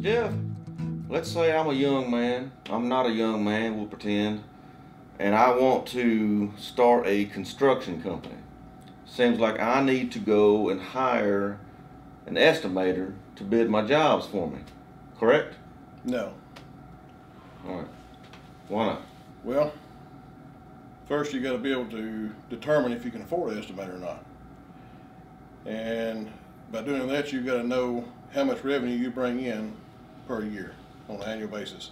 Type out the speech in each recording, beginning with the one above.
diff. Let's say I'm a young man. I'm not a young man, we'll pretend. And I want to start a construction company. Seems like I need to go and hire an estimator to bid my jobs for me, correct? No. All right. Why not? Well, first you got to be able to determine if you can afford an estimator or not. And by doing that, you've got to know how much revenue you bring in per year on an annual basis.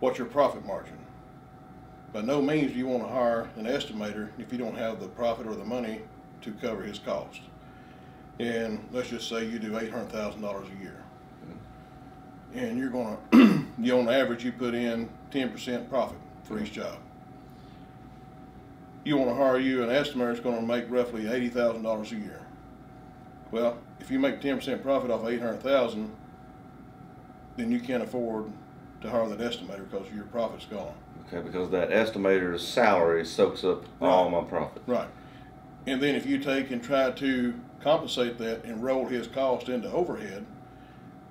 What's your profit margin? By no means do you want to hire an estimator if you don't have the profit or the money to cover his cost. And let's just say you do $800,000 a year. And you're going to, on average, you put in 10% profit for each job. You want to hire an estimator that's going to make roughly $80,000 a year. Well, if you make 10% profit off $800,000, then you can't afford to hire that estimator because your profit's gone. Okay, because that estimator's salary soaks up all my profit. Right. And then if you take and try to compensate that and roll his cost into overhead,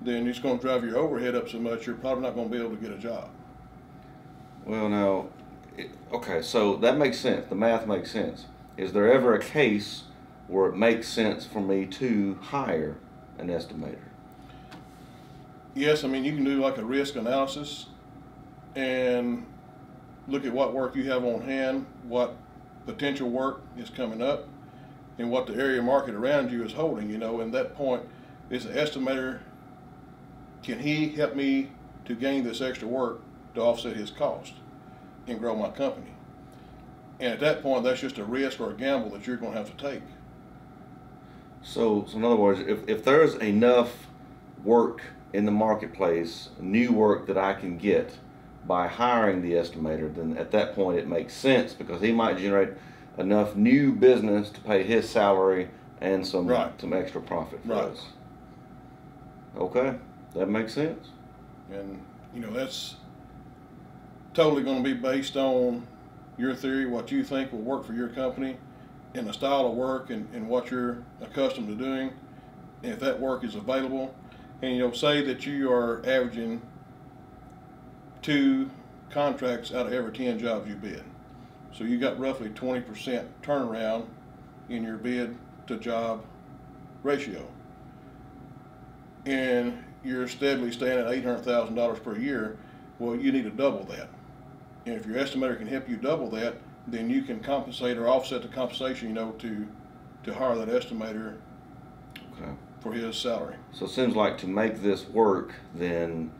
then it's going to drive your overhead up so much you're probably not going to be able to get a job. Well, now, okay, so that makes sense. The math makes sense. Is there ever a case where it makes sense for me to hire an estimator? Yes, I mean, you can do like a risk analysis and look at what work you have on hand, what potential work is coming up, and what the area market around you is holding. You know, and that point is an estimator. Can he help me to gain this extra work to offset his cost and grow my company? And at that point, that's just a risk or a gamble that you're going to have to take. So in other words, if there's enough work in the marketplace, new work that I can get by hiring the estimator, then at that point it makes sense because he might generate enough new business to pay his salary and some extra profit for us. Okay. That makes sense. And, you know, that's totally going to be based on your theory, what you think will work for your company, and the style of work and what you're accustomed to doing, and if that work is available. And, you know, say that you are averaging 2 contracts out of every 10 jobs you bid. So you got roughly 20% turnaround in your bid to job ratio. And you're steadily staying at $800,000 per year. Well, you need to double that. And if your estimator can help you double that, then you can compensate or offset the compensation, you know, to hire that estimator for his salary. So it seems like to make this work, then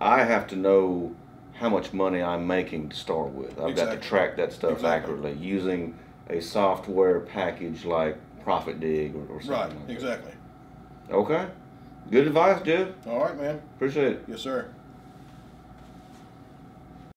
I have to know how much money I'm making to start with. I've got to track that stuff accurately using a software package like ProfitDig or something like that. Okay. Good advice, dude. All right, man. Appreciate it. Yes, sir.